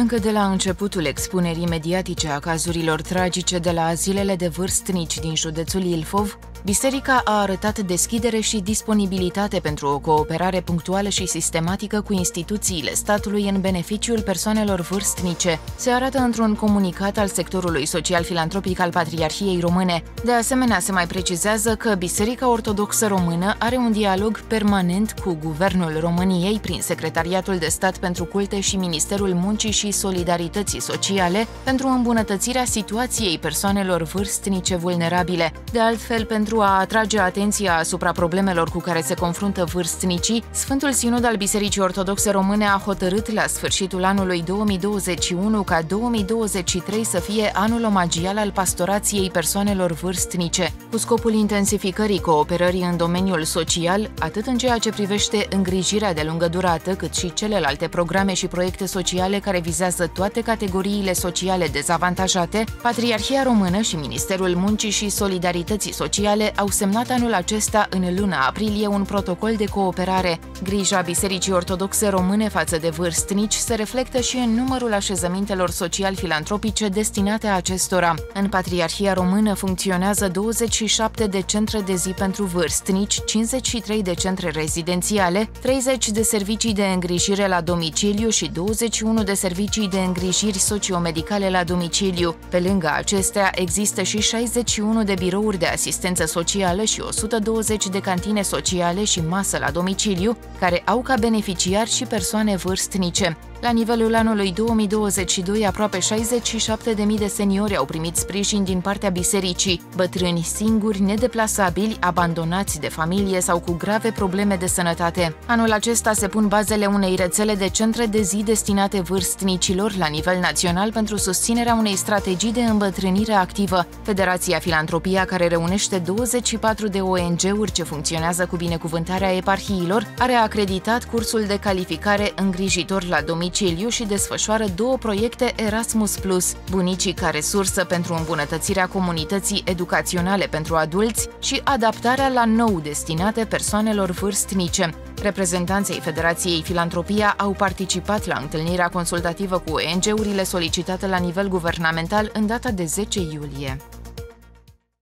Încă de la începutul expunerii mediatice a cazurilor tragice de la azilele de vârstnici din județul Ilfov, biserica a arătat deschidere și disponibilitate pentru o cooperare punctuală și sistematică cu instituțiile statului în beneficiul persoanelor vârstnice, se arată într-un comunicat al sectorului social-filantropic al Patriarhiei Române. De asemenea, se mai precizează că Biserica Ortodoxă Română are un dialog permanent cu Guvernul României prin Secretariatul de Stat pentru Culte și Ministerul Muncii și Solidarității Sociale pentru îmbunătățirea situației persoanelor vârstnice vulnerabile. De altfel, pentru a atrage atenția asupra problemelor cu care se confruntă vârstnicii, Sfântul Sinod al Bisericii Ortodoxe Române a hotărât la sfârșitul anului 2021 ca 2023 să fie anul omagial al pastorației persoanelor vârstnice, cu scopul intensificării cooperării în domeniul social, atât în ceea ce privește îngrijirea de lungă durată, cât și celelalte programe și proiecte sociale care vizează toate categoriile sociale dezavantajate. Patriarhia Română și Ministerul Muncii și Solidarității Sociale au semnat anul acesta, în luna aprilie, un protocol de cooperare. Grija Bisericii Ortodoxe Române față de vârstnici se reflectă și în numărul așezămintelor social-filantropice destinate acestora. În Patriarhia Română funcționează 27 de centre de zi pentru vârstnici, 53 de centre rezidențiale, 30 de servicii de îngrijire la domiciliu și 21 de servicii de îngrijiri sociomedicale la domiciliu. Pe lângă acestea, există și 61 de birouri de asistență socială și 120 de cantine sociale și masă la domiciliu, care au ca beneficiari și persoane vârstnice. La nivelul anului 2022, aproape 67.000 de seniori au primit sprijin din partea bisericii, bătrâni singuri, nedeplasabili, abandonați de familie sau cu grave probleme de sănătate. Anul acesta se pun bazele unei rețele de centre de zi destinate vârstnicilor la nivel național pentru susținerea unei strategii de îmbătrânire activă. Federația Filantropia, care reunește 24 de ONG-uri ce funcționează cu binecuvântarea eparhiilor, are acreditat cursul de calificare îngrijitor la domiciliu și desfășoară 2 proiecte Erasmus+, bunicii ca resursă pentru îmbunătățirea comunității educaționale pentru adulți și adaptarea la nou destinate persoanelor vârstnice. Reprezentanții Federației Filantropia au participat la întâlnirea consultativă cu ONG-urile solicitată la nivel guvernamental în data de 10 iulie.